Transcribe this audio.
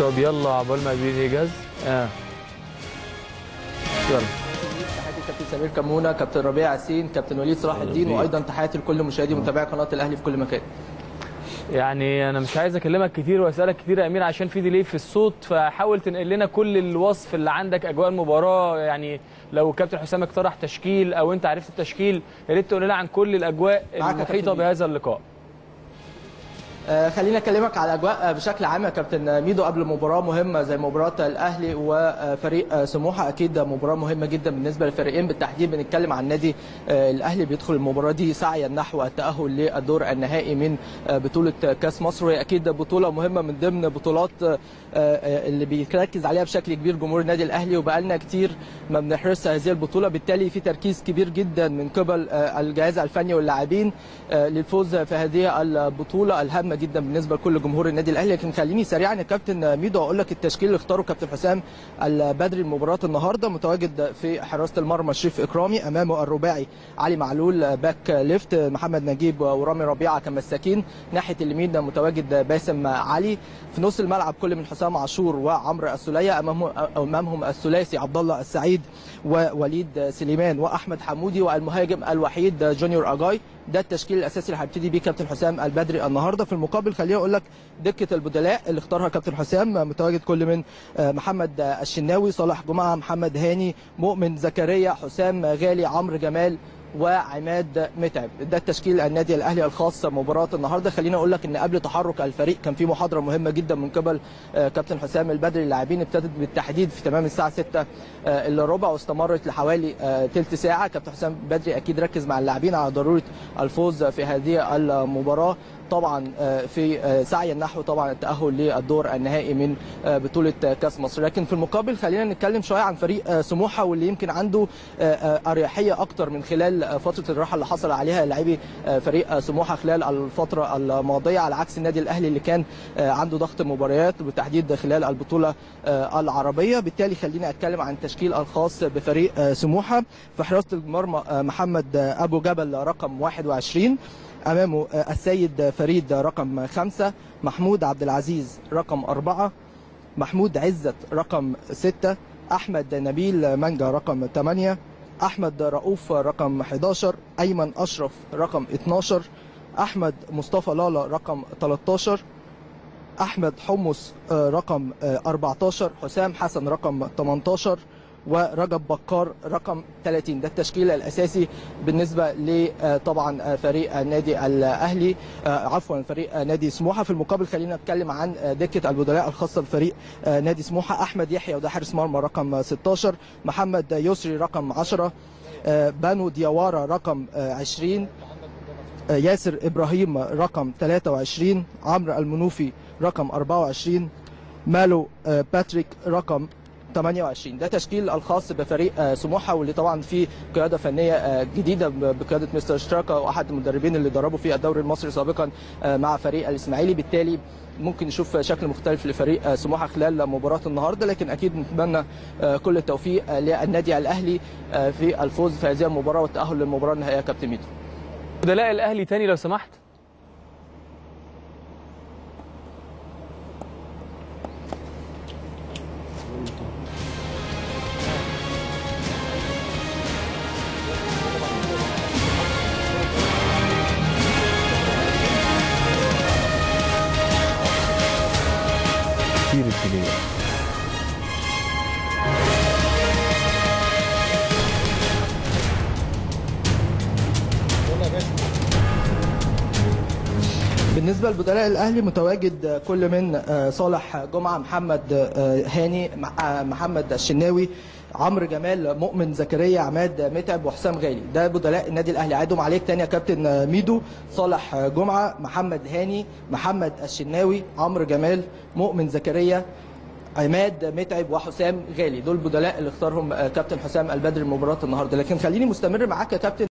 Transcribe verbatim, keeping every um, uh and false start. طب يلا عقبال ما بيجهز. اه يلا. كابتن سمير كمونه، كابتن ربيع ياسين، كابتن وليد صلاح الدين، وايضا تحياتي لكل مشاهدي ومتابعي قناه الاهلي في كل مكان. يعني انا مش عايز اكلمك كتير واسالك كتير يا امير عشان في ديلي في الصوت، فحاول تنقل لنا كل الوصف اللي عندك اجواء المباراه. يعني لو الكابتن حسام اقترح تشكيل او انت عرفت التشكيل يا ريت تقول لنا عن كل الاجواء المحيطه بهذا اللقاء. آه خلينا اكلمك على الاجواء بشكل عام يا كابتن ميدو قبل مباراه مهمه زي مباراه الاهلي وفريق سموحه. اكيد مباراه مهمه جدا بالنسبه للفريقين، بالتحديد بنتكلم عن نادي الاهلي بيدخل المباراه دي سعيا نحو التاهل للدور النهائي من بطوله كاس مصر، وهي اكيد بطوله مهمه من ضمن بطولات اللي بيركز عليها بشكل كبير جمهور النادي الاهلي، وبقالنا كتير ما بنحرص هذه البطوله. بالتالي في تركيز كبير جدا من قبل الجهاز الفني واللاعبين للفوز في هذه البطوله الهامه جدا بالنسبه لكل جمهور النادي الاهلي. لكن خليني سريعا يا كابتن ميدو اقول لك التشكيل اللي اختاره كابتن حسام البدري لمباراه النهارده. متواجد في حراسه المرمى شريف اكرامي، امامه الرباعي علي معلول باك ليفت، محمد نجيب ورامي ربيعه كمساكين، ناحيه اليمين متواجد باسم علي، في نص الملعب كل من حسام عاشور وعمرو السوليه، امامهم امامهم الثلاثي عبد الله السعيد ووليد سليمان واحمد حمودي، والمهاجم الوحيد جونيور اجاي. ده التشكيل الاساسي اللي هبتدي بيه كابتن حسام البدري النهارده. في المقابل خليني اقول لك دكه البدلاء اللي اختارها كابتن حسام، متواجد كل من محمد الشناوي، صلاح جمعه، محمد هاني، مؤمن زكريا، حسام غالي، عمرو جمال وعماد متعب. ده التشكيل النادي الاهلي الخاص مباراه النهارده. خليني اقول لك ان قبل تحرك الفريق كان في محاضره مهمه جدا من قبل كابتن حسام البدري اللاعبين، ابتدت بالتحديد في تمام الساعه ستة الا ربع واستمرت لحوالي ثلث ساعه. كابتن حسام البدري اكيد ركز مع اللاعبين على ضروره الفوز في هذه المباراه، طبعا في سعي نحو طبعا التاهل للدور النهائي من بطوله كاس مصر. لكن في المقابل خلينا نتكلم شويه عن فريق سموحه، واللي يمكن عنده اريحيه اكتر من خلال فتره الراحه اللي حصل عليها لاعبي فريق سموحه خلال الفتره الماضيه، على عكس النادي الاهلي اللي كان عنده ضغط مباريات بالتحديد خلال البطوله العربيه. بالتالي خلينا اتكلم عن التشكيل الخاص بفريق سموحه. في حراسه المرمى محمد ابو جبل رقم واحد وعشرين، أمامه السيد فريد رقم خمسة، محمود عبد العزيز رقم أربعة، محمود عزت رقم ستة، أحمد نبيل منجا رقم ثمانية، أحمد رؤوف رقم أحد عشر، أيمن أشرف رقم اثنا عشر، أحمد مصطفى لالة رقم ثلاثة عشر، أحمد حمص رقم أربعة عشر، حسام حسن رقم ثمانية عشر، ورجب بكار رقم ثلاثين. ده التشكيل الاساسي بالنسبه لطبعا فريق النادي الاهلي عفوا فريق نادي سموحه. في المقابل خلينا نتكلم عن دكه البدلاء الخاصه بفريق نادي سموحه. احمد يحيى وده حارس مرمى رقم ستة عشر، محمد يسري رقم عشرة، بانو ديوارا رقم عشرين، ياسر ابراهيم رقم ثلاثة وعشرين، عمرو المنوفي رقم أربعة وعشرين، مالو باتريك رقم ثمانية وعشرين. ده تشكيل الخاص بفريق سموحه، واللي طبعا فيه قياده فنيه جديده بقياده مستر شراكه، واحد المدربين اللي دربوا في الدوري المصري سابقا مع فريق الاسماعيلي. بالتالي ممكن نشوف شكل مختلف لفريق سموحه خلال مباراه النهارده. لكن اكيد نتمنى كل التوفيق للنادي الاهلي في الفوز في هذه المباراه والتاهل للمباراه النهائيه يا كابتن ميدو. بدلاء الاهلي تاني لو سمحت. بالنسبه لبدلاء الاهلي متواجد كل من صالح جمعه، محمد هاني، محمد الشناوي، عمرو جمال، مؤمن زكريا، عماد متعب وحسام غالي. ده بدلاء النادي الاهلي. عادهم عليك تاني يا كابتن ميدو. صالح جمعه، محمد هاني، محمد الشناوي، عمرو جمال، مؤمن زكريا، عماد متعب وحسام غالي. دول بدلاء اللي اختارهم كابتن حسام البدري لمباراه النهارده. لكن خليني مستمر معاك يا كابتن